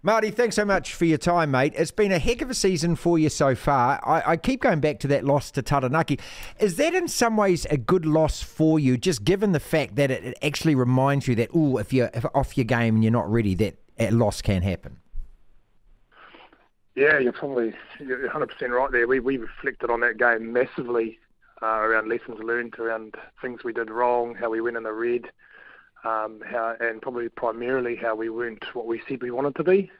Marty, thanks so much for your time, mate. It's been a heck of a season for you so far. I keep going back to that loss to Taranaki. Is that in some ways a good loss for you, just given the fact that it actually reminds you that, ooh, if you're off your game and you're not ready, that a loss can happen? Yeah, you're 100% right there. We reflected on that game massively around lessons learned, around things we did wrong, how we went in the red. And probably primarily how we weren't what we said we wanted to be.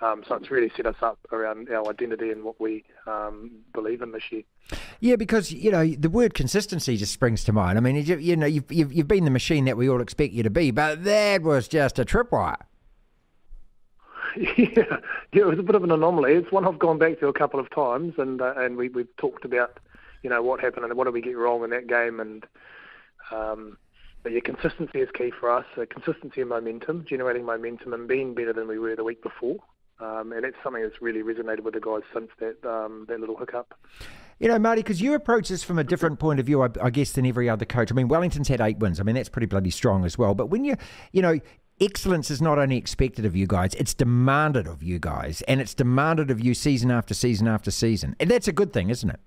So it's really set us up around our identity and what we believe in this year. Yeah, because, you know, the word consistency just springs to mind. I mean, you've been the machine that we all expect you to be, but that was just a tripwire. Yeah, it was a bit of an anomaly. It's one I've gone back to a couple of times, and we've talked about, you know, what happened and what did we get wrong in that game, and... But yeah, consistency is key for us. Consistency and momentum, generating momentum and being better than we were the week before. And that's something that's really resonated with the guys since that that little hiccup. You know, Marty, because you approach this from a different point of view, I guess, than every other coach. I mean, Wellington's had 8 wins. I mean, that's pretty bloody strong as well. But when you know, excellence is not only expected of you guys, it's demanded of you guys. And it's demanded of you season after season after season. And that's a good thing, isn't it?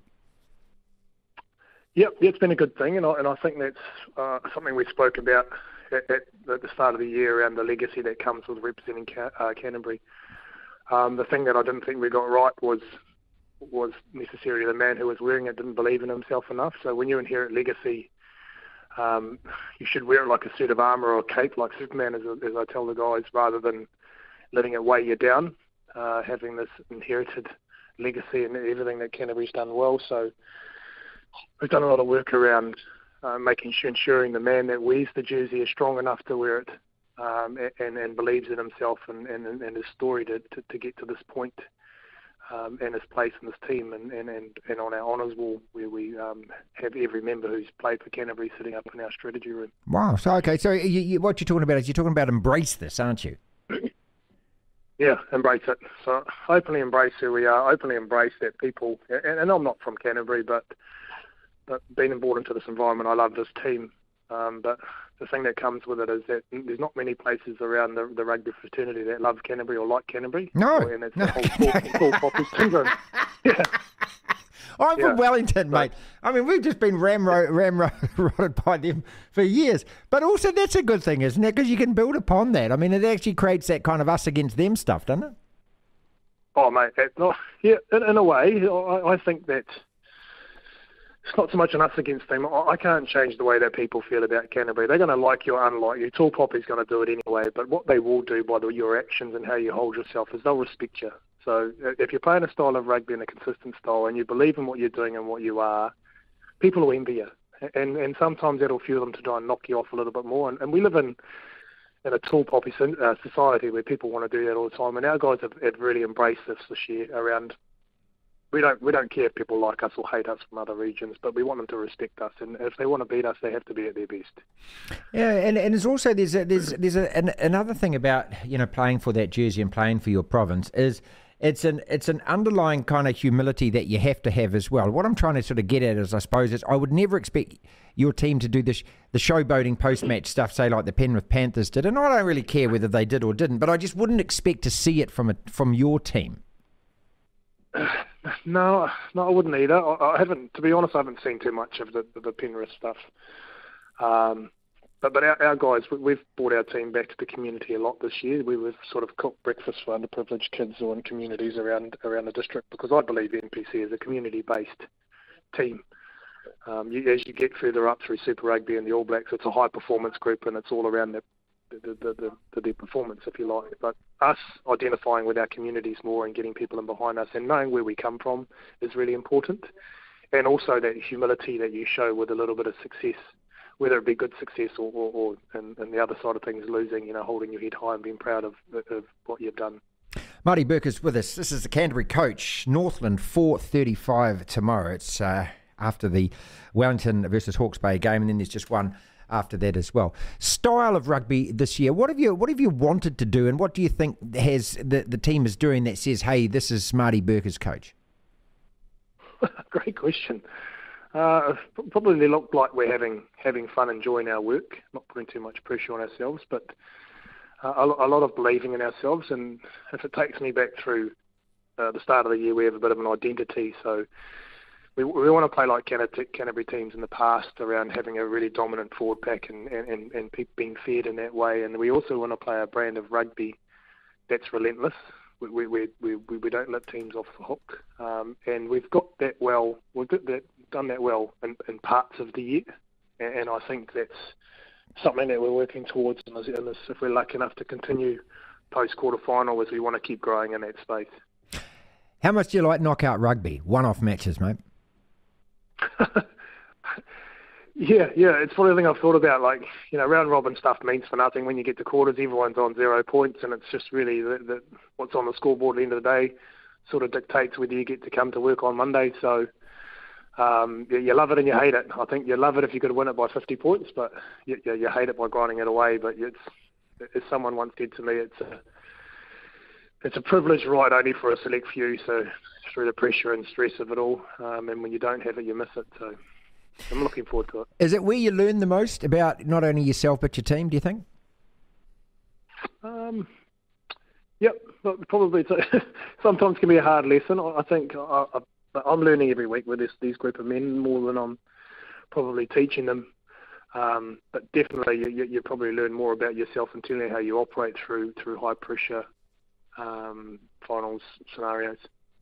Yep, it's been a good thing, and I think that's something we spoke about at the start of the year around the legacy that comes with representing Canterbury. The thing that I didn't think we got right was necessarily the man who was wearing it didn't believe in himself enough. So when you inherit legacy, you should wear it like a suit of armour or a cape like Superman, as I tell the guys, rather than letting it weigh you down, having this inherited legacy and everything that Canterbury's done well. So... we've done a lot of work around ensuring the man that wears the jersey is strong enough to wear it and believes in himself and his story to get to this point and his place in this team. And on our honours wall, where we have every member who's played for Canterbury sitting up in our strategy room. Wow. So, okay, so what you're talking about is you're talking about embrace this, aren't you? Yeah, embrace it. So openly embrace who we are, openly embrace that people, and I'm not from Canterbury, but being born into this environment, I love this team. But the thing that comes with it is that there's not many places around the rugby fraternity that love Canterbury or like Canterbury. No. And it's the whole Poppers syndrome. Yeah. I'm from Wellington, mate. I mean, we've just been ramrodded by them for years. But also, that's a good thing, isn't it? Because you can build upon that. I mean, it actually creates that kind of us against them stuff, doesn't it? Oh, mate. Yeah, in a way, I think that it's not so much an us against them. I can't change the way that people feel about Canterbury. They're going to like you or unlike you. Tall Poppy's going to do it anyway. But what they will do by your actions and how you hold yourself is they'll respect you. So if you're playing a style of rugby and a consistent style and you believe in what you're doing and what you are, people will envy you. And sometimes that'll fuel them to try and knock you off a little bit more. And we live in a tall poppy society where people want to do that all the time. And our guys have really embraced this year around we don't care if people like us or hate us from other regions, but we want them to respect us. And if they want to beat us, they have to be at their best. Yeah, and there's also another thing about, you know, playing for that jersey and playing for your province is it's an underlying kind of humility that you have to have as well. What I'm trying to sort of get at is, I suppose, is I would never expect your team to do the showboating post-match stuff, say like the Penrith Panthers did, and I don't really care whether they did or didn't, but I just wouldn't expect to see it from your team. No, I wouldn't either. I haven't, to be honest, I haven't seen too much of the Penrith stuff. But our guys, we've brought our team back to the community a lot this year. We were sort of cooked breakfast for underprivileged kids or in communities around the district, because I believe NPC is a community-based team. As you get further up through Super Rugby and the All Blacks, it's a high-performance group and it's all around their performance, if you like. But us identifying with our communities more and getting people in behind us and knowing where we come from is really important. And also that humility that you show with a little bit of success, whether it be good success or and the other side of things, losing, you know, holding your head high and being proud of what you've done. Marty Bourke is with us. This is the Canterbury coach. Northland 4:35 tomorrow. It's after the Wellington versus Hawke's Bay game, and then there's just one after that as well. Style of rugby this year. What have you wanted to do, and what do you think has the team is doing that says, hey, this is Marty Bourke as coach? Great question. Probably they look like we're having fun, enjoying our work, not putting too much pressure on ourselves, but a lot of believing in ourselves. And if it takes me back through the start of the year, we have a bit of an identity. So we want to play like Canterbury teams in the past around having a really dominant forward pack and being fed in that way. And we also want to play a brand of rugby that's relentless. We don't let teams off the hook, and we've got that well. We've got that done that well in parts of the year, and I think that's something that we're working towards. And if we're lucky enough to continue post quarter final, is we want to keep growing in that space. How much do you like knockout rugby? One-off matches, mate. Yeah, it's probably the thing I've thought about. Like, you know, round robin stuff means for nothing. When you get to quarters, everyone's on 0 points, and it's just really what's on the scoreboard at the end of the day sort of dictates whether you get to come to work on Monday. So you love it and you hate it. I think you love it if you could win it by 50 points, but you hate it by grinding it away. But it's, as someone once said to me, it's a privileged right only for a select few. So through the pressure and stress of it all, and when you don't have it, you miss it. So I'm looking forward to it. Is it where you learn the most about not only yourself but your team, do you think? Yep, probably. Sometimes can be a hard lesson. I think I'm learning every week with these group of men more than I'm probably teaching them. But definitely you probably learn more about yourself and telling how you operate through high pressure finals scenarios.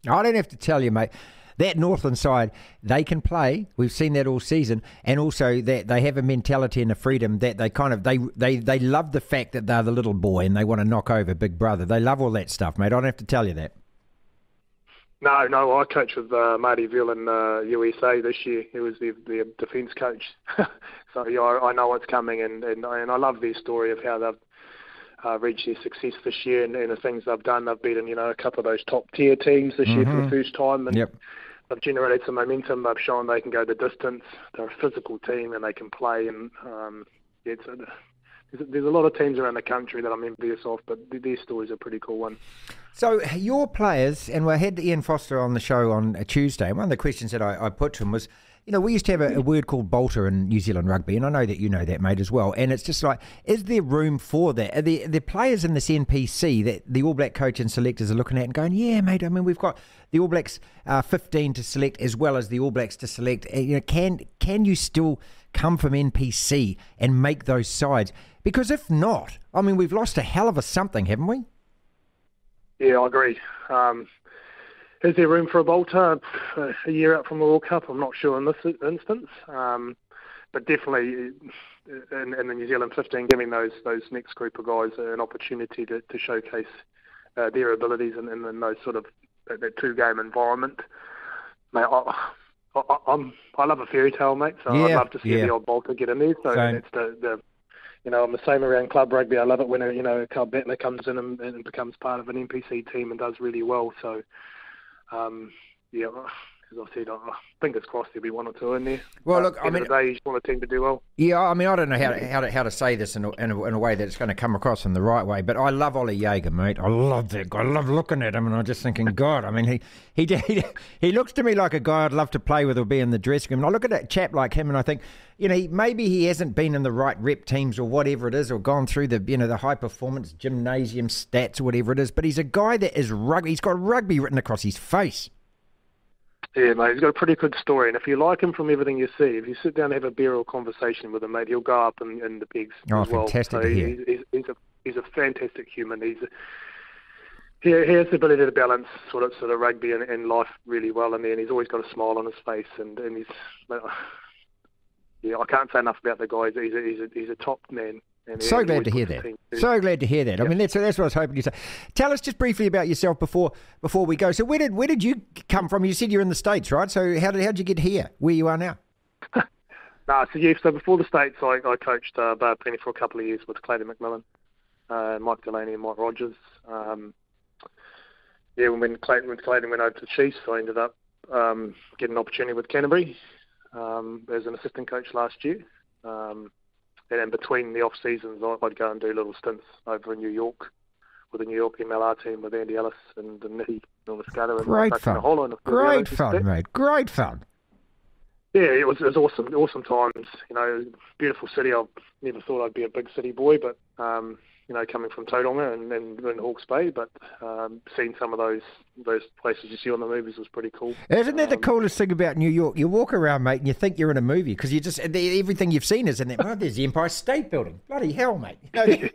I don't have to tell you, mate. That Northland side, they can play. We've seen that all season, and also that they have a mentality and a freedom that they kind of they love the fact that they're the little boy and they want to knock over Big Brother. They love all that stuff, mate. I don't have to tell you that. No, I coached with Marty Ville in USA this year. He was the defence coach, so yeah, I know what's coming, and I love their story of how they've reached their success this year and the things they've done. They've beaten, a couple of those top tier teams this year for the first time, and they've generated some momentum. They've shown they can go the distance. They're a physical team and they can play. And there's a lot of teams around the country that I'm envious of, but their story's a pretty cool one. So your players, and we had Ian Foster on the show on a Tuesday, and one of the questions that I put to him was, we used to have a word called bolter in New Zealand rugby, and I know that you know that, mate, as well. And it's just like, is there room for that? Are there players in this NPC that the All Black coach and selectors are looking at and going, yeah, mate, I mean, we've got the All Blacks 15 to select as well as the All Blacks to select. Can you still come from NPC and make those sides? Because if not, I mean, we've lost a hell of a something, haven't we? Yeah, I agree. Is there room for a bolter a year out from the World Cup? I'm not sure in this instance, but definitely in the New Zealand 15, giving those next group of guys an opportunity to showcase their abilities in those sort of that two-game environment. Mate, I love a fairy tale, mate. So yeah, I'd love to see the old bolter get in there. So that's the I'm the same around club rugby. I love it when a club battler comes in and becomes part of an NPC team and does really well. So. As I said, I think it's crossed there'll be one or two in there. Well, look, I mean, you just want a team to do well. Yeah, I mean, I don't know how to say this in a way that it's going to come across in the right way, but I love Ollie Yeager, mate. I love that guy. I love looking at him, and I'm just thinking, God, I mean, he looks to me like a guy I'd love to play with or be in the dressing room. And I look at a chap like him, and I think, maybe he hasn't been in the right rep teams or whatever it is, or gone through the the high performance gymnasium stats or whatever it is, but he's a guy that is rugby. He's got rugby written across his face. Yeah, mate, he's got a pretty good story, and if you like him from everything you see, if you sit down and have a beer or conversation with him, mate, he'll go up in the pegs as well. Fantastic! So he's a fantastic human. He has the ability to balance sort of rugby and life really well in there, and he's always got a smile on his face, and I can't say enough about the guy. He's a top man. So glad to hear that. So glad to hear that. I mean, that's what I was hoping you'd say. Tell us just briefly about yourself before we go. So where did you come from? You said you're in the States, right? So how'd you get here, where you are now? So before the States, I coached Bay Penny for a couple of years with Clayton McMillan, Mike Delaney and Mike Rogers. When Clayton went over to the Chiefs, I ended up getting an opportunity with Canterbury as an assistant coach last year. And in between the off seasons, I'd go and do little stints over in New York with the New York MLR team with Andy Ellis and Nicky Northland. Great fun, mate. Great fun. Yeah, it was awesome times. Beautiful city. I never thought I'd be a big city boy, but you know, coming from Tauranga and Hawke's Bay, but seeing some of those places you see on the movies was pretty cool. Isn't that the coolest thing about New York? You walk around, mate, and you think you're in a movie because you just everything you've seen is in that. Oh, there's the Empire State Building. Bloody hell, mate. You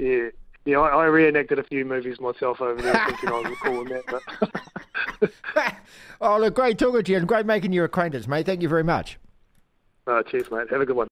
know, yeah. I reenacted a few movies myself over there, thinking I was recalling that. But oh, look, great talking to you and great making your acquaintance, mate. Thank you very much. Cheers, mate. Have a good one.